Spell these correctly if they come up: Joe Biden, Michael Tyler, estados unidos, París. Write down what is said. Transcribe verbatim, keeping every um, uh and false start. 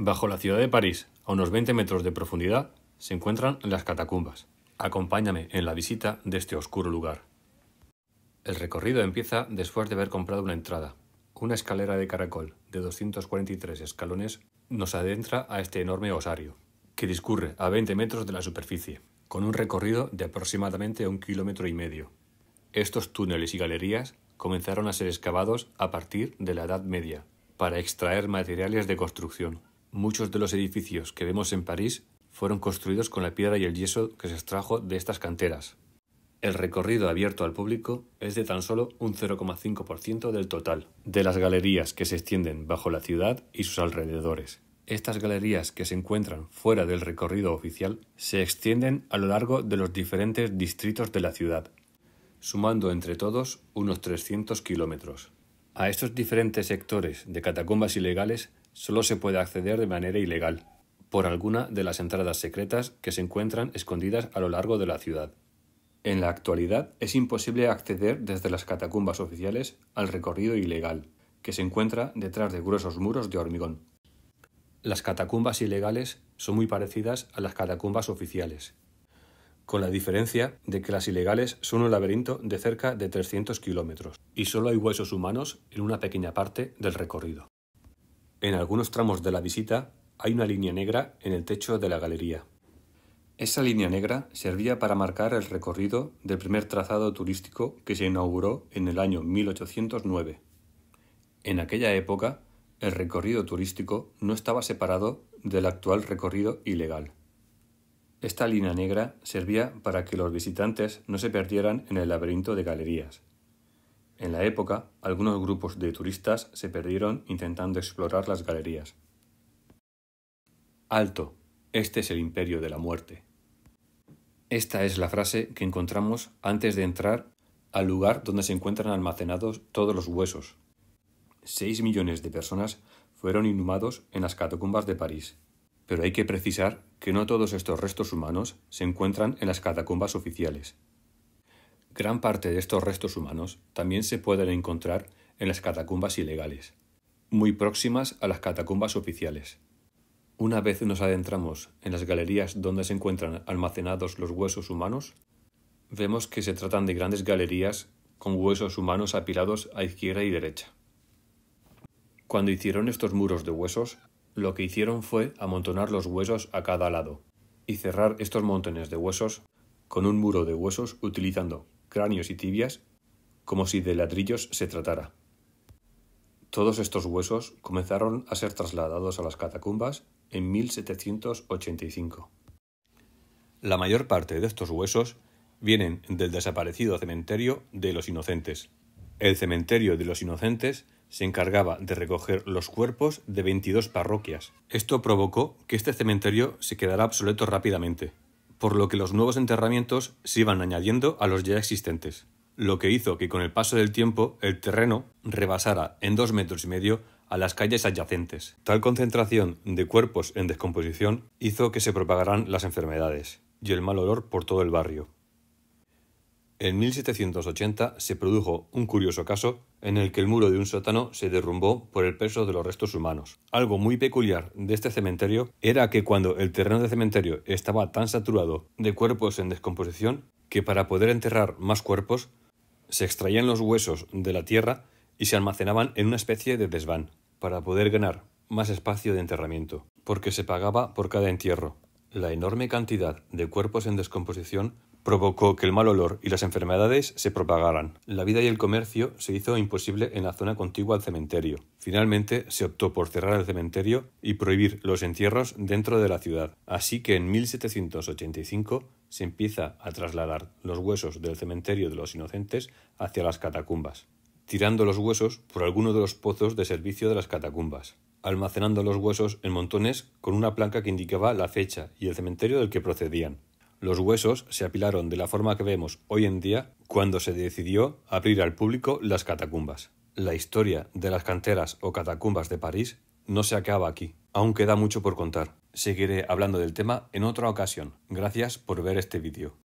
Bajo la ciudad de París, a unos veinte metros de profundidad, se encuentran las catacumbas. Acompáñame en la visita de este oscuro lugar. El recorrido empieza después de haber comprado una entrada. Una escalera de caracol de doscientos cuarenta y tres escalones nos adentra a este enorme osario, que discurre a veinte metros de la superficie, con un recorrido de aproximadamente un kilómetro y medio. Estos túneles y galerías comenzaron a ser excavados a partir de la Edad Media, para extraer materiales de construcción. Muchos de los edificios que vemos en París fueron construidos con la piedra y el yeso que se extrajo de estas canteras. El recorrido abierto al público es de tan solo un cero coma cinco por ciento del total de las galerías que se extienden bajo la ciudad y sus alrededores. Estas galerías que se encuentran fuera del recorrido oficial se extienden a lo largo de los diferentes distritos de la ciudad, sumando entre todos unos trescientos kilómetros. A estos diferentes sectores de catacumbas ilegales solo se puede acceder de manera ilegal, por alguna de las entradas secretas que se encuentran escondidas a lo largo de la ciudad. En la actualidad es imposible acceder desde las catacumbas oficiales al recorrido ilegal, que se encuentra detrás de gruesos muros de hormigón. Las catacumbas ilegales son muy parecidas a las catacumbas oficiales, con la diferencia de que las ilegales son un laberinto de cerca de trescientos kilómetros, y solo hay huesos humanos en una pequeña parte del recorrido. En algunos tramos de la visita hay una línea negra en el techo de la galería. Esa línea negra servía para marcar el recorrido del primer trazado turístico que se inauguró en el año mil ochocientos nueve. En aquella época, el recorrido turístico no estaba separado del actual recorrido ilegal. Esta línea negra servía para que los visitantes no se perdieran en el laberinto de galerías. En la época, algunos grupos de turistas se perdieron intentando explorar las galerías. Alto, este es el imperio de la muerte. Esta es la frase que encontramos antes de entrar al lugar donde se encuentran almacenados todos los huesos. Seis millones de personas fueron inhumados en las catacumbas de París. Pero hay que precisar que no todos estos restos humanos se encuentran en las catacumbas oficiales. Gran parte de estos restos humanos también se pueden encontrar en las catacumbas ilegales, muy próximas a las catacumbas oficiales. Una vez nos adentramos en las galerías donde se encuentran almacenados los huesos humanos, vemos que se tratan de grandes galerías con huesos humanos apilados a izquierda y derecha. Cuando hicieron estos muros de huesos, lo que hicieron fue amontonar los huesos a cada lado y cerrar estos montones de huesos con un muro de huesos utilizando cráneos y tibias como si de ladrillos se tratara. Todos estos huesos comenzaron a ser trasladados a las catacumbas en mil setecientos ochenta y cinco. La mayor parte de estos huesos vienen del desaparecido cementerio de los Inocentes. El cementerio de los Inocentes se encargaba de recoger los cuerpos de veintidós parroquias. Esto provocó que este cementerio se quedara obsoleto rápidamente, por lo que los nuevos enterramientos se iban añadiendo a los ya existentes, lo que hizo que con el paso del tiempo el terreno rebasara en dos metros y medio a las calles adyacentes. Tal concentración de cuerpos en descomposición hizo que se propagaran las enfermedades y el mal olor por todo el barrio. En mil setecientos ochenta se produjo un curioso caso en el que el muro de un sótano se derrumbó por el peso de los restos humanos. Algo muy peculiar de este cementerio era que cuando el terreno del cementerio estaba tan saturado de cuerpos en descomposición que para poder enterrar más cuerpos se extraían los huesos de la tierra y se almacenaban en una especie de desván para poder ganar más espacio de enterramiento, porque se pagaba por cada entierro. La enorme cantidad de cuerpos en descomposición provocó que el mal olor y las enfermedades se propagaran. La vida y el comercio se hizo imposible en la zona contigua al cementerio. Finalmente se optó por cerrar el cementerio y prohibir los entierros dentro de la ciudad. Así que en mil setecientos ochenta y cinco se empieza a trasladar los huesos del cementerio de los Inocentes hacia las catacumbas, tirando los huesos por alguno de los pozos de servicio de las catacumbas, almacenando los huesos en montones con una placa que indicaba la fecha y el cementerio del que procedían. Los huesos se apilaron de la forma que vemos hoy en día cuando se decidió abrir al público las catacumbas. La historia de las canteras o catacumbas de París no se acaba aquí. Aún queda mucho por contar. Seguiré hablando del tema en otra ocasión. Gracias por ver este vídeo.